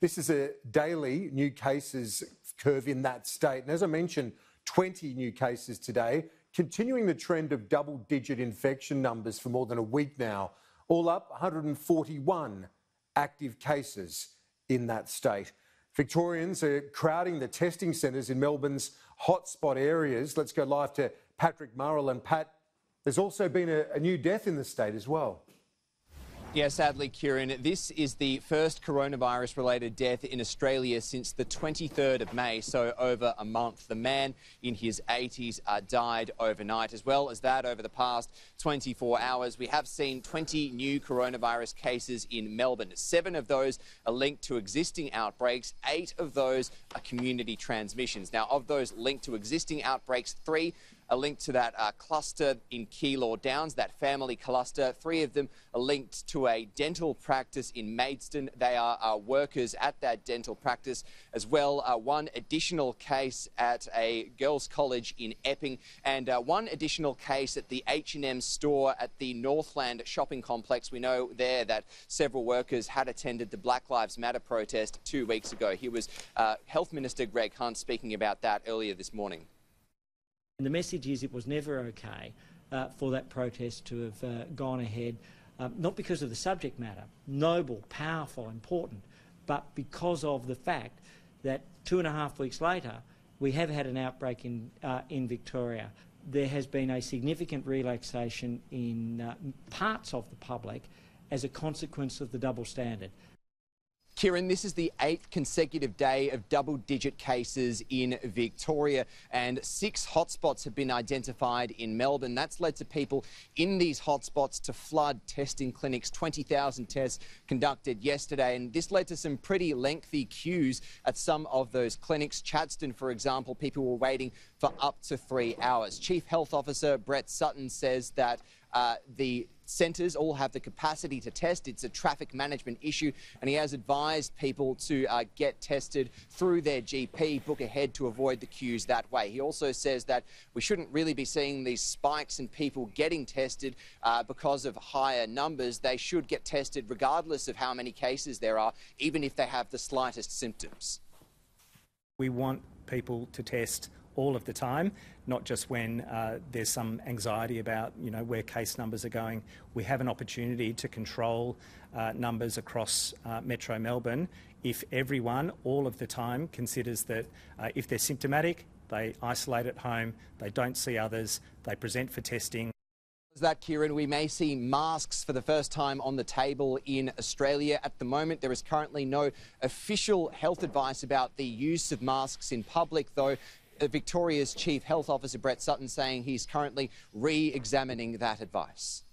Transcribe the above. This is a daily new cases curve in that state. And as I mentioned, 20 new cases today, continuing the trend of double-digit infection numbers for more than a week now. All up, 141 active cases in that state. Victorians are crowding the testing centres in Melbourne's hotspot areas. Let's go live to Patrick Murrell. And Pat, there's also been a new death in the state as well. Yeah, sadly, Kieran, this is the first coronavirus-related death in Australia since the 23rd of May, so over a month. The man in his 80s died overnight. As well as that, over the past 24 hours, we have seen 20 new coronavirus cases in Melbourne. 7 of those are linked to existing outbreaks. 8 of those are community transmissions. Now, of those linked to existing outbreaks, 3 are linked to that cluster in Keylor Downs, that family cluster. 3 of them are linked to a dental practice in Maidstone. They are workers at that dental practice as well. 1 additional case at a girls' college in Epping, and 1 additional case at the H&M store at the Northland shopping complex. We know there that several workers had attended the Black Lives Matter protest 2 weeks ago. Here was Health Minister Greg Hunt speaking about that earlier this morning. And the message is it was never okay for that protest to have gone ahead, not because of the subject matter, noble, powerful, important, but because of the fact that 2.5 weeks later we have had an outbreak in Victoria. There has been a significant relaxation in parts of the public as a consequence of the double standard. Kieran, this is the 8th consecutive day of double-digit cases in Victoria, and 6 hotspots have been identified in Melbourne. That's led to people in these hotspots to flood testing clinics. 20,000 tests conducted yesterday, and this led to some pretty lengthy queues at some of those clinics. Chadstone, for example, people were waiting for up to 3 hours. Chief Health Officer Brett Sutton says that the centres all have the capacity to test. It's a traffic management issue, and he has advised people to get tested through their GP, book ahead to avoid the queues that way. He also says that we shouldn't really be seeing these spikes in people getting tested because of higher numbers. They should get tested regardless of how many cases there are, even if they have the slightest symptoms. We want people to test all of the time, not just when there's some anxiety about, you know, where case numbers are going. We have an opportunity to control numbers across Metro Melbourne if everyone all of the time considers that if they're symptomatic, they isolate at home, they don't see others, they present for testing. That, Kieran, we may see masks for the first time on the table in Australia. At the moment, there is currently no official health advice about the use of masks in public, though Victoria's Chief Health Officer Brett Sutton saying he's currently re-examining that advice.